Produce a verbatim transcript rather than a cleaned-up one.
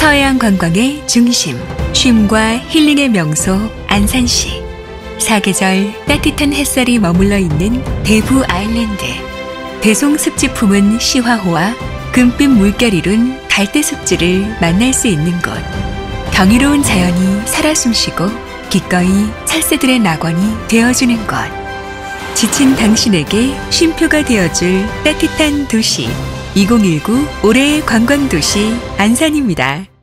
서해안 관광의 중심, 쉼과 힐링의 명소 안산시. 사계절 따뜻한 햇살이 머물러 있는 대부 아일랜드. 대송습지 품은 시화호와 금빛 물결 이룬 갈대습지를 만날 수 있는 곳. 경이로운 자연이 살아 숨쉬고 기꺼이 찰새들의 낙원이 되어주는 곳. 지친 당신에게 쉼표가 되어줄 따뜻한 도시. 이천십구 올해의 관광도시 안산입니다.